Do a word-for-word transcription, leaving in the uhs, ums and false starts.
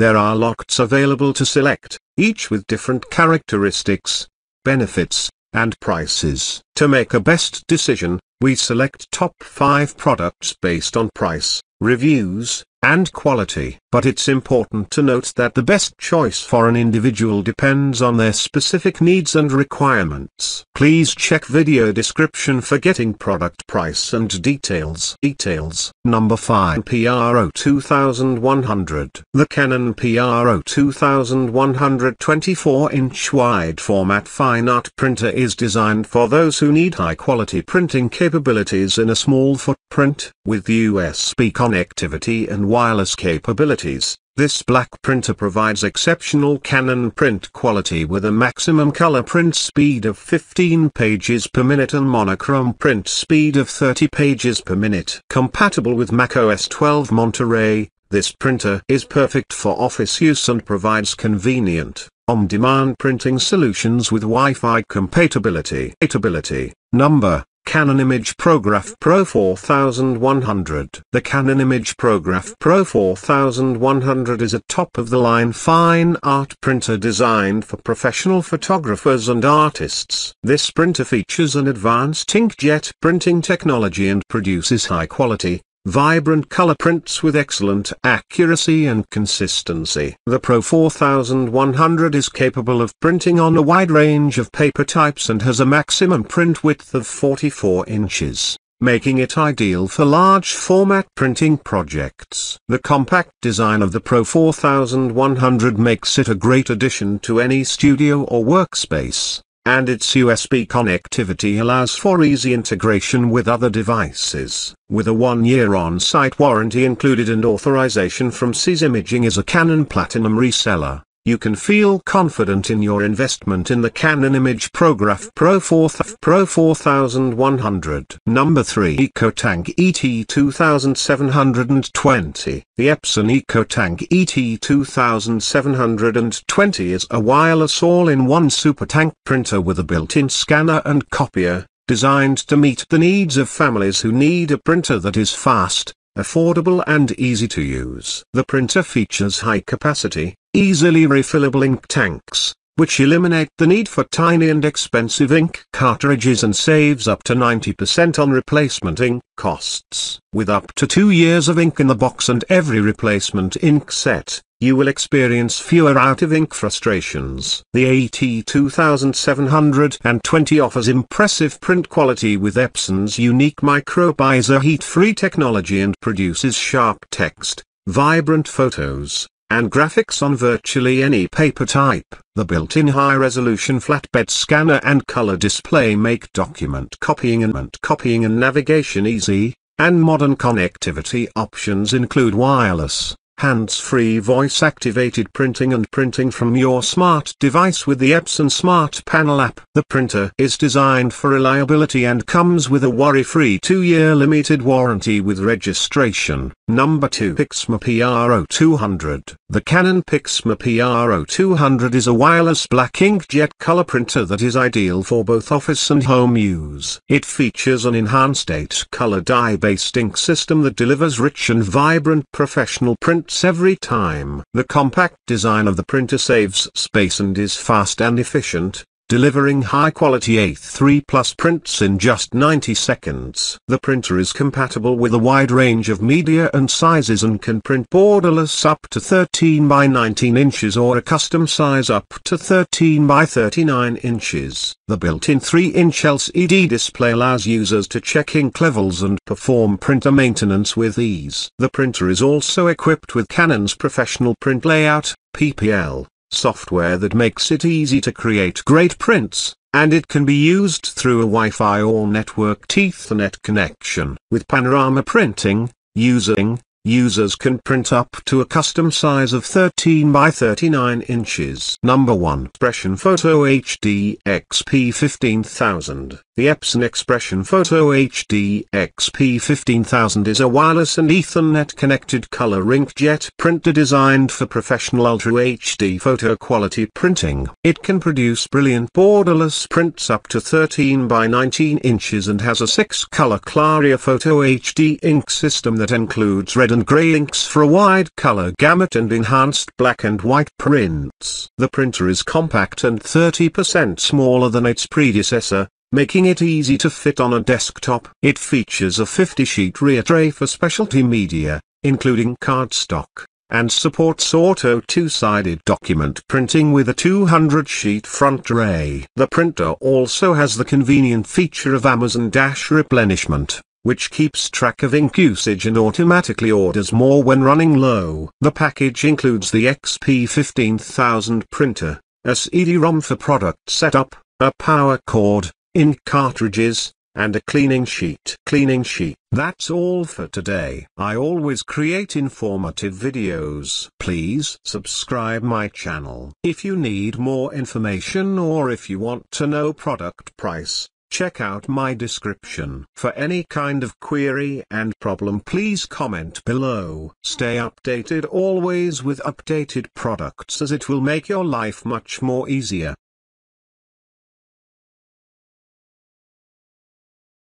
There are lots available to select, each with different characteristics, benefits, and prices. To make a best decision, we select top five products based on price, reviews, and quality. But it's important to note that the best choice for an individual depends on their specific needs and requirements. Please check video description for getting product price and details. Details. Number five. P R O twenty-one hundred. The Canon P R O twenty-one hundred twenty-four inch wide format fine art printer is designed for those who need high-quality printing capabilities in a small footprint. With U S B connectivity and wireless capabilities, this black printer provides exceptional Canon print quality with a maximum color print speed of fifteen pages per minute and monochrome print speed of thirty pages per minute. Compatible with Mac O S twelve Monterey, this printer is perfect for office use and provides convenient, on-demand printing solutions with Wi-Fi compatibility. Number Canon imagePROGRAF Pro forty-one hundred. The Canon imagePROGRAF Pro forty-one hundred is a top-of-the-line fine art printer designed for professional photographers and artists. This printer features an advanced inkjet printing technology and produces high-quality, vibrant color prints with excellent accuracy and consistency. The Pro forty-one hundred is capable of printing on a wide range of paper types and has a maximum print width of forty-four inches, making it ideal for large format printing projects. The compact design of the Pro forty-one hundred makes it a great addition to any studio or workspace, and its U S B connectivity allows for easy integration with other devices. With a one-year on-site warranty included and authorization from C S Imaging as a Canon Platinum reseller, you can feel confident in your investment in the Canon imagePROGRAF Pro forty-one hundred. Number three. EcoTank E T two seven two zero. The Epson EcoTank E T two seven two zero is a wireless all-in-one supertank printer with a built-in scanner and copier, designed to meet the needs of families who need a printer that is fast, affordable and easy to use. The printer features high-capacity, easily refillable ink tanks, which eliminate the need for tiny and expensive ink cartridges and saves up to ninety percent on replacement ink costs. With up to two years of ink in the box and every replacement ink set, you will experience fewer out-of-ink frustrations. The A T two seven two zero offers impressive print quality with Epson's unique microvisor heat-free technology and produces sharp text, vibrant photos, and graphics on virtually any paper type. The built-in high-resolution flatbed scanner and color display make document copying and copying and navigation easy, and modern connectivity options include wireless, hands-free voice-activated printing and printing from your smart device with the Epson Smart Panel app. The printer is designed for reliability and comes with a worry-free two-year limited warranty with registration. Number two. PIXMA P R O two hundred. The Canon PIXMA P R O two hundred is a wireless black inkjet color printer that is ideal for both office and home use. It features an enhanced eight color dye-based ink system that delivers rich and vibrant professional print every time. The compact design of the printer saves space and is fast and efficient, delivering high-quality A three plus prints in just ninety seconds. The printer is compatible with a wide range of media and sizes and can print borderless up to thirteen by nineteen inches or a custom size up to thirteen by thirty-nine inches. The built-in three inch L C D display allows users to check ink levels and perform printer maintenance with ease. The printer is also equipped with Canon's Professional Print Layout, P P L, software that makes it easy to create great prints, and it can be used through a Wi-Fi or networked Ethernet connection. With panorama printing, using Users can print up to a custom size of thirteen by thirty-nine inches. Number one. Expression Photo H D X P fifteen thousand. The Epson Expression Photo H D X P fifteen thousand is a wireless and Ethernet connected color inkjet printer designed for professional Ultra H D photo quality printing. It can produce brilliant borderless prints up to thirteen by nineteen inches and has a six color Claria Photo H D ink system that includes red, red and grey inks for a wide color gamut and enhanced black and white prints. The printer is compact and thirty percent smaller than its predecessor, making it easy to fit on a desktop. It features a fifty sheet rear tray for specialty media, including cardstock, and supports auto two-sided document printing with a two hundred sheet front tray. The printer also has the convenient feature of Amazon Dash replenishment, which keeps track of ink usage and automatically orders more when running low. The package includes the X P fifteen thousand printer, a C D ROM for product setup, a power cord, ink cartridges, and a cleaning sheet. Cleaning sheet. That's all for today. I always create informative videos. Please subscribe my channel. If you need more information or if you want to know product price, check out my description. For any kind of query and problem, please comment below. Stay updated always with updated products, as it will make your life much more easier.